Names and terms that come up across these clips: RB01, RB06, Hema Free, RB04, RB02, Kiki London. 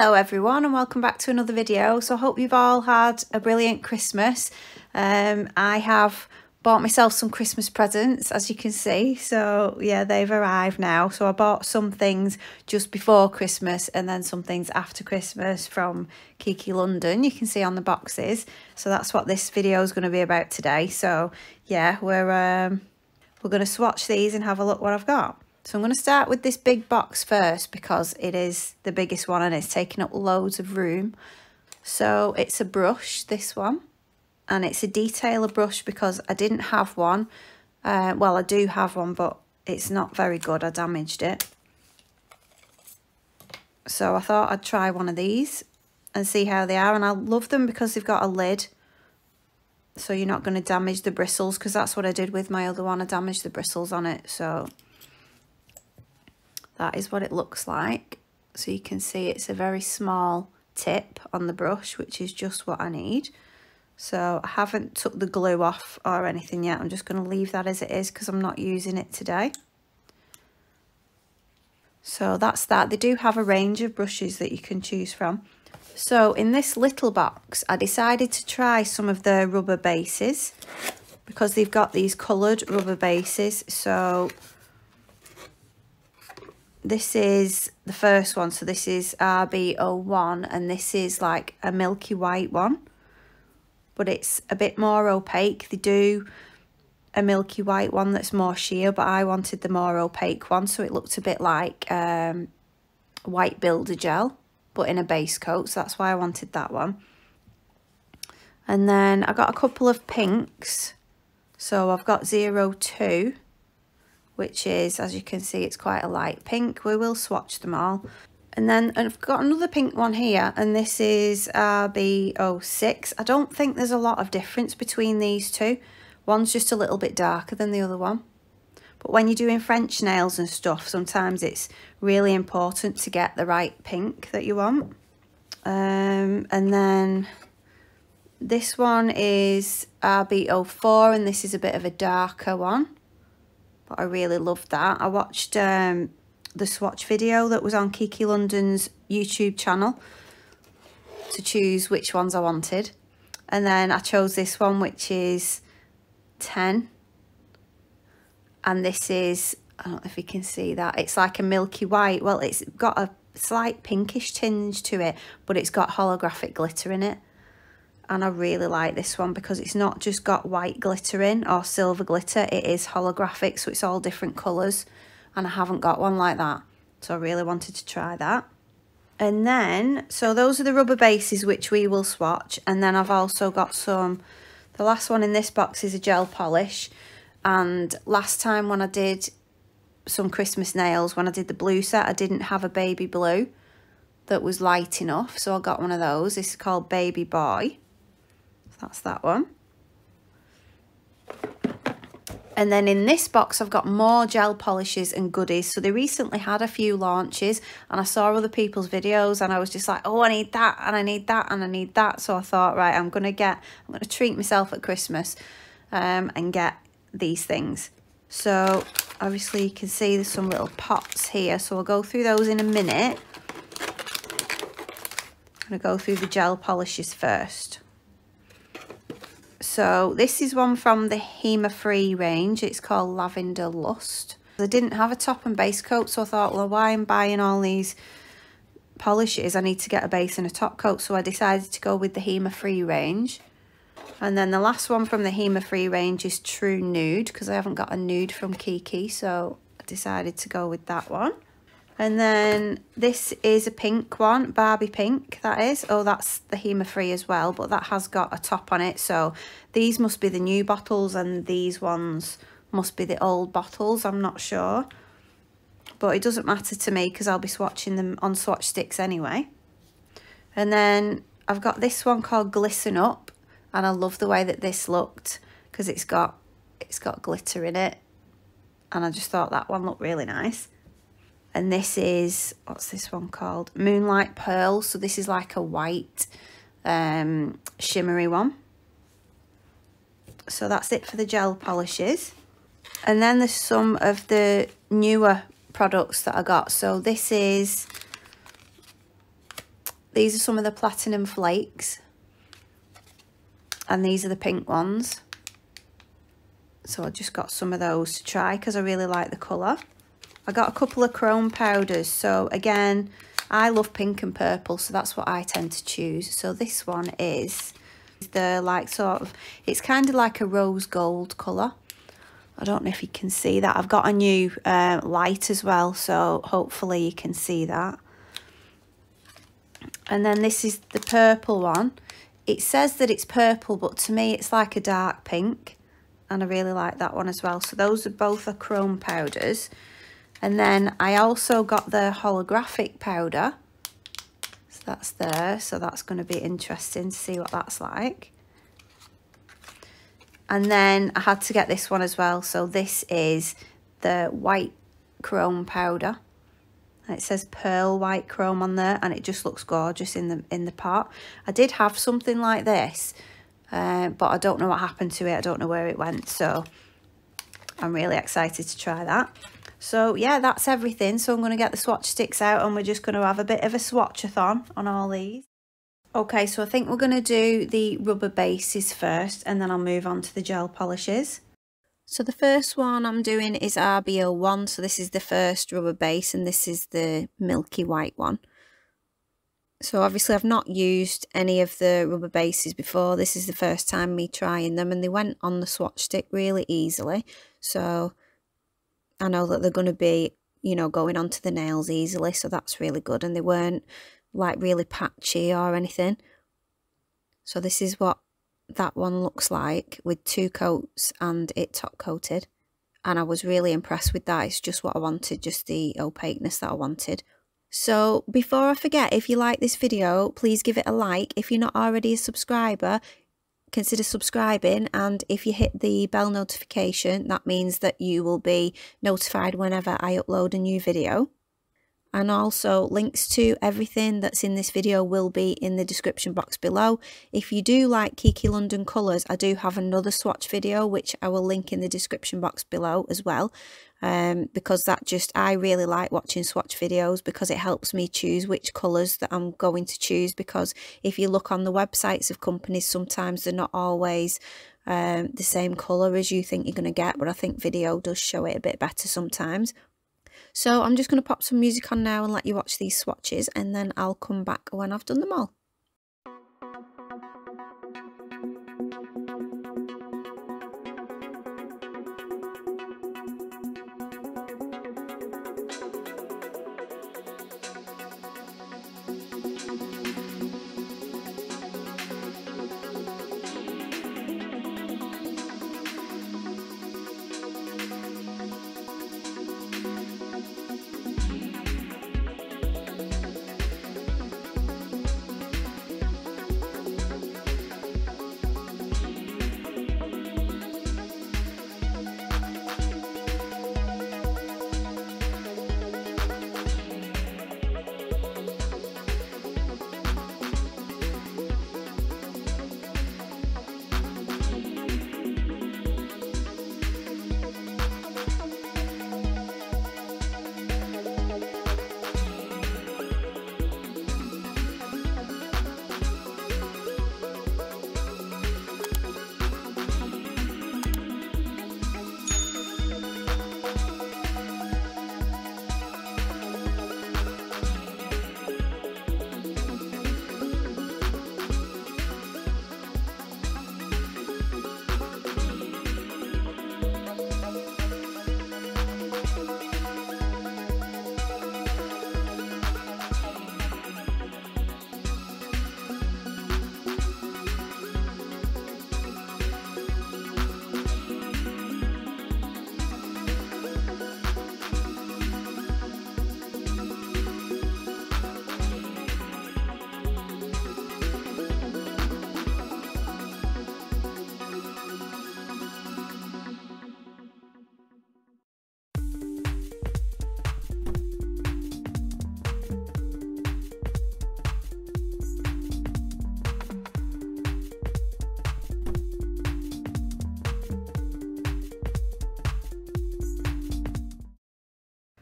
Hello everyone, and welcome back to another video. So I hope you've all had a brilliant Christmas. I have bought myself some Christmas presents, as you can see. So yeah, they've arrived now. So I bought some things just before Christmas and then some things after Christmas from Kiki London, you can see on the boxes. So that's what this video is going to be about today. So yeah, we're going to swatch these and have a look what I've got. So I'm going to start with this big box first because it is the biggest one and it's taking up loads of room. So it's a brush, this one, and it's a detailer brush because I didn't have one. Well, I do have one, but it's not very good. I damaged it. So I thought I'd try one of these and see how they are. And I love them because they've got a lid, so you're not going to damage the bristles, because that's what I did with my other one. I damaged the bristles on it, so that is what it looks like. So you can see it's a very small tip on the brush, which is just what I need. So I haven't took the glue off or anything yet. I'm just going to leave that as it is because I'm not using it today. So that's that. They do have a range of brushes that you can choose from. So in this little box, I decided to try some of the rubber bases because they've got these coloured rubber bases. So this is the first one, so this is RB01, and this is like a milky white one, but it's a bit more opaque. They do a milky white one that's more sheer, but I wanted the more opaque one, so it looked a bit like white builder gel, but in a base coat, so that's why I wanted that one. And then I got a couple of pinks, so I've got 02, which is, as you can see, it's quite a light pink. We will swatch them all. And then I've got another pink one here, and this is RB06. I don't think there's a lot of difference between these two. One's just a little bit darker than the other one. But when you're doing French nails and stuff, sometimes it's really important to get the right pink that you want. And then this one is RB04, and this is a bit of a darker one. But I really loved that. I watched the swatch video that was on Kiki London's YouTube channel to choose which ones I wanted. And then I chose this one, which is 10. And this is, I don't know if you can see that, it's like a milky white. Well, it's got a slight pinkish tinge to it, but it's got holographic glitter in it. And I really like this one because it's not just got white glitter in or silver glitter, it is holographic, so it's all different colours, and I haven't got one like that, so I really wanted to try that. And then, so those are the rubber bases which we will swatch, and then I've also got some, the last one in this box is a gel polish, and last time when I did some Christmas nails, when I did the blue set, I didn't have a baby blue that was light enough, so I got one of those. This is called Baby Boy. That's that one. And then in this box, I've got more gel polishes and goodies. So they recently had a few launches, and I saw other people's videos, and I was just like, oh, I need that, and I need that, and I need that. So I thought, right, I'm going to treat myself at Christmas and get these things. So obviously you can see there's some little pots here. So I'll go through those in a minute. I'm going to go through the gel polishes first. So this is one from the Hema Free range. It's called Lavender Lust. I didn't have a top and base coat, so I thought, well, why am I buying all these polishes? I need to get a base and a top coat, so I decided to go with the Hema Free range. And then the last one from the Hema Free range is True Nude, because I haven't got a nude from Kiki, so I decided to go with that one. And then this is a pink one, Barbie Pink, that is. Oh, that's the Hema Free as well, but that has got a top on it. So these must be the new bottles, and these ones must be the old bottles. I'm not sure, but it doesn't matter to me because I'll be swatching them on swatch sticks anyway. And then I've got this one called Glisten Up, and I love the way that this looked because it's got glitter in it, and I just thought that one looked really nice. And this is, what's this one called? Moonlight Pearl. So this is like a white shimmery one. So that's it for the gel polishes. And then there's some of the newer products that I got. So this is These are some of the platinum flakes, and these are the pink ones. So I just got some of those to try because I really like the colour. I got a couple of chrome powders. So again, I love pink and purple, so that's what I tend to choose. So this one is the like sort of, it's kind of like a rose gold colour. I don't know if you can see that. I've got a new light as well, so hopefully you can see that. And then this is the purple one. It says that it's purple, but to me it's like a dark pink. And I really like that one as well. So those are both the chrome powders. And then I also got the holographic powder. So that's there. So that's going to be interesting to see what that's like. And then I had to get this one as well. So this is the white chrome powder. And it says pearl white chrome on there. And it just looks gorgeous in the pot. I did have something like this. But I don't know what happened to it. I don't know where it went. So I'm really excited to try that. So yeah, that's everything. So I'm going to get the swatch sticks out and we're just going to have a bit of a swatch-a-thon on all these. Okay, so I think we're going to do the rubber bases first and then I'll move on to the gel polishes. So the first one I'm doing is RB01. So this is the first rubber base and this is the milky white one. So obviously I've not used any of the rubber bases before. This is the first time me trying them and they went on the swatch stick really easily. So I know that they're going to be, you know, going onto the nails easily. So that's really good. And they weren't like really patchy or anything. So this is what that one looks like with two coats and it top coated. And I was really impressed with that. It's just what I wanted, just the opaqueness that I wanted. So before I forget, if you like this video, please give it a like. If you're not already a subscriber, consider subscribing. And if you hit the bell notification, that means that you will be notified whenever I upload a new video. And also links to everything that's in this video will be in the description box below. If you do like Kiki London colours, I do have another swatch video which I will link in the description box below as well. Because that just, I really like watching swatch videos because it helps me choose which colours that I'm going to choose, because if you look on the websites of companies, sometimes they're not always the same colour as you think you're going to get, but I think video does show it a bit better sometimes. So I'm just going to pop some music on now and let you watch these swatches and then I'll come back when I've done them all.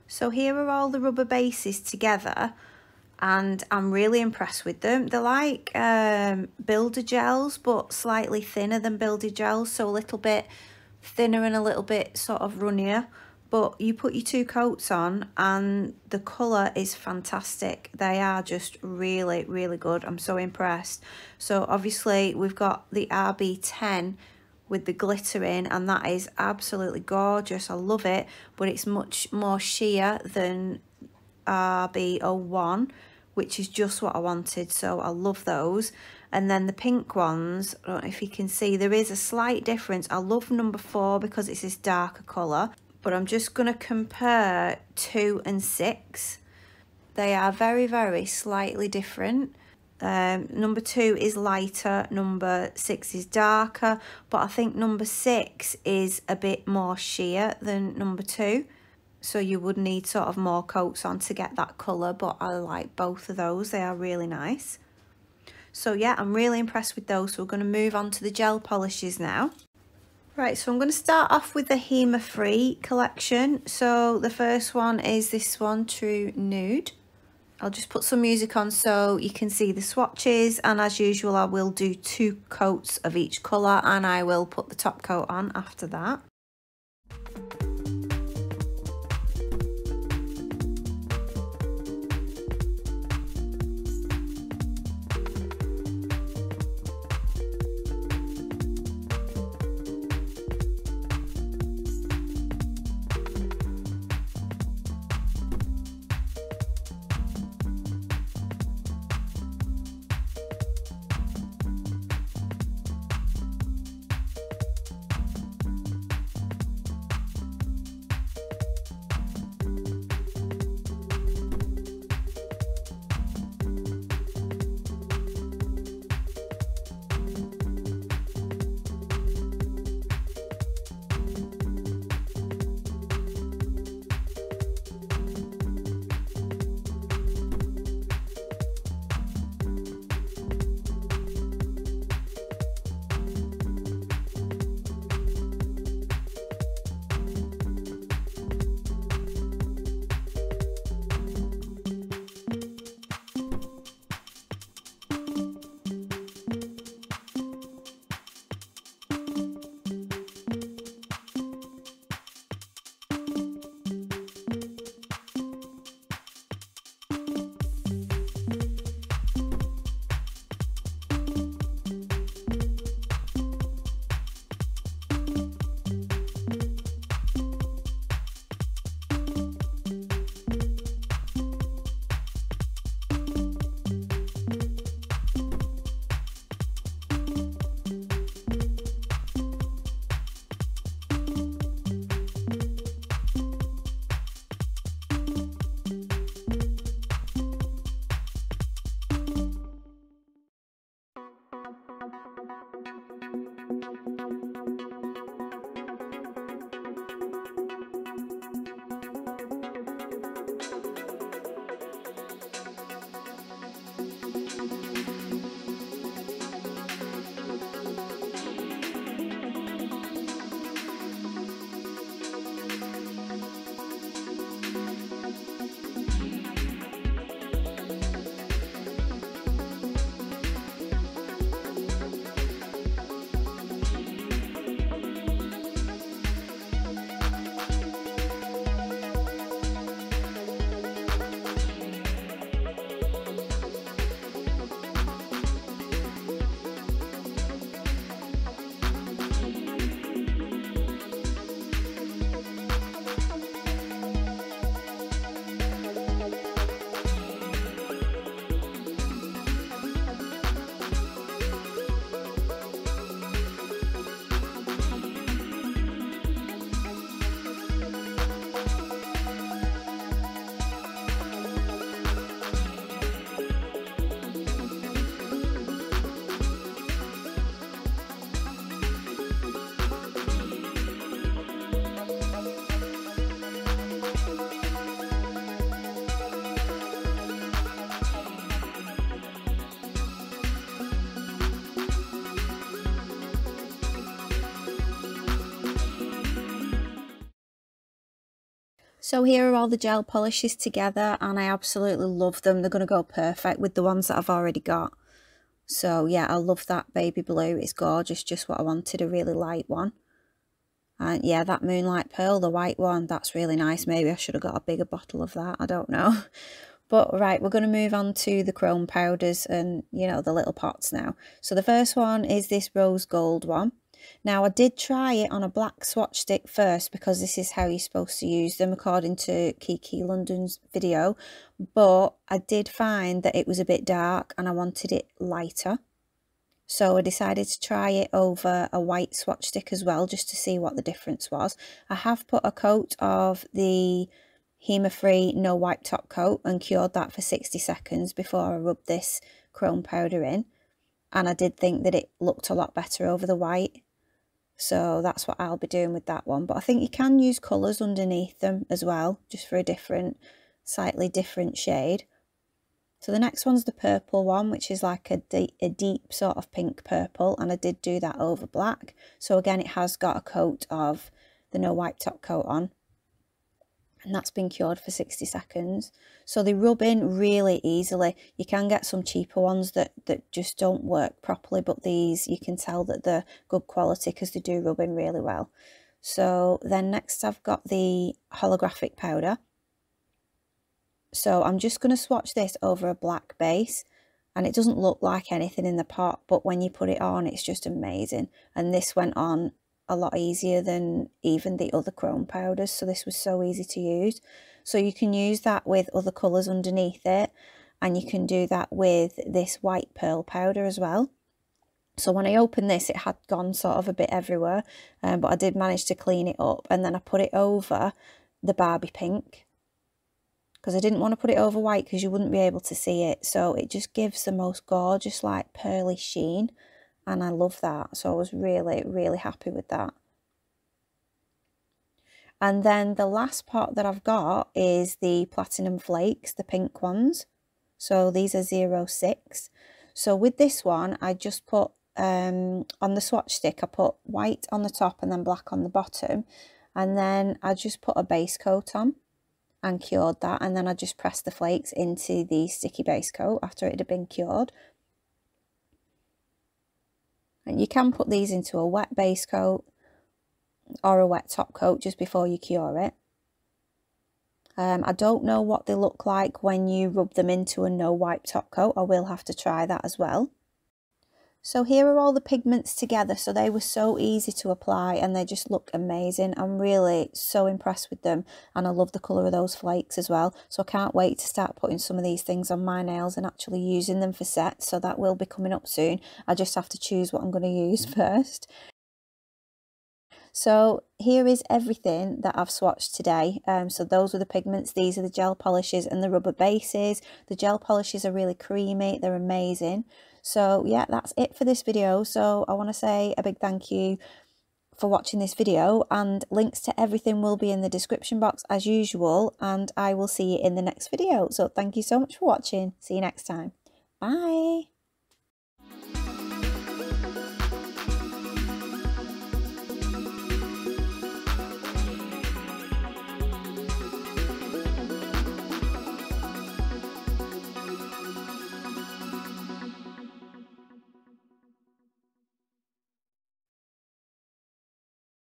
So here are all the rubber bases together. and I'm really impressed with them. They're like builder gels, but slightly thinner than builder gels, so a little bit thinner and a little bit sort of runnier. But you put your two coats on and the colour is fantastic. They are just really, really good. I'm so impressed. So obviously we've got the RB10 with the glitter in, and that is absolutely gorgeous. I love it, but it's much more sheer than RB01, which is just what I wanted, so I love those. And then the pink ones, I don't know if you can see, there is a slight difference. I love number 4 because it's this darker colour. But I'm just going to compare 2 and 6. They are very, very slightly different. Number 2 is lighter, number 6 is darker, but I think number 6 is a bit more sheer than number 2. So you would need sort of more coats on to get that colour, but I like both of those. They are really nice. So yeah, I'm really impressed with those. So we're going to move on to the gel polishes now. Right, so I'm going to start off with the Hema Free collection. So the first one is this one, True Nude. I'll just put some music on so you can see the swatches, and as usual I will do 2 coats of each colour, and I will put the top coat on after that. So here are all the gel polishes together and I absolutely love them. They're going to go perfect with the ones that I've already got. So yeah, I love that baby blue. It's gorgeous, just what I wanted, a really light one. And yeah, that moonlight pearl, the white one, that's really nice. Maybe I should have got a bigger bottle of that, I don't know. But right, we're going to move on to the chrome powders and, you know, the little pots now. So the first one is this rose gold one. Now I did try it on a black swatch stick first because this is how you're supposed to use them according to Kiki London's video, but I did find that it was a bit dark and I wanted it lighter. So I decided to try it over a white swatch stick as well, just to see what the difference was. I have put a coat of the Hema Free No Wipe Top Coat and cured that for 60 seconds before I rubbed this chrome powder in. And I did think that it looked a lot better over the white. So that's what I'll be doing with that one. But I think you can use colours underneath them as well, just for a different, slightly different shade. So the next one's the purple one, which is like a deep sort of pink purple. And I did do that over black. So again, it has got a coat of the No Wipe Top Coat on. And that's been cured for 60 seconds. So they rub in really easily. You can get some cheaper ones that just don't work properly, but these you can tell that they're good quality because they do rub in really well. So then next I've got the holographic powder. So I'm just going to swatch this over a black base, and it doesn't look like anything in the pot, but when you put it on, it's just amazing. And this went on a lot easier than even the other chrome powders, so this was so easy to use. So you can use that with other colours underneath it, and you can do that with this white pearl powder as well. So when I opened this, it had gone sort of a bit everywhere, but I did manage to clean it up, and then I put it over the Barbie pink because I didn't want to put it over white because you wouldn't be able to see it. So it just gives the most gorgeous like pearly sheen. And I love that, so I was really, really happy with that. And then the last pot that I've got is the Platinum Flakes, the pink ones. So these are 06. So with this one, I just put, on the swatch stick, I put white on the top and then black on the bottom. And then I just put a base coat on and cured that. And then I just pressed the flakes into the sticky base coat after it had been cured. And you can put these into a wet base coat or a wet top coat just before you cure it. I don't know what they look like when you rub them into a no wipe top coat. I will have to try that as well. So here are all the pigments together. So they were so easy to apply and they just look amazing. I'm really so impressed with them, and I love the colour of those flakes as well. So I can't wait to start putting some of these things on my nails and actually using them for sets. So that will be coming up soon. I just have to choose what I'm going to use first. So here is everything that I've swatched today. So those were the pigments, these are the gel polishes and the rubber bases. The gel polishes are really creamy, they're amazing. So yeah, that's it for this video. So I want to say a big thank you for watching this video, and links to everything will be in the description box as usual, and I will see you in the next video. So thank you so much for watching. See you next time. Bye.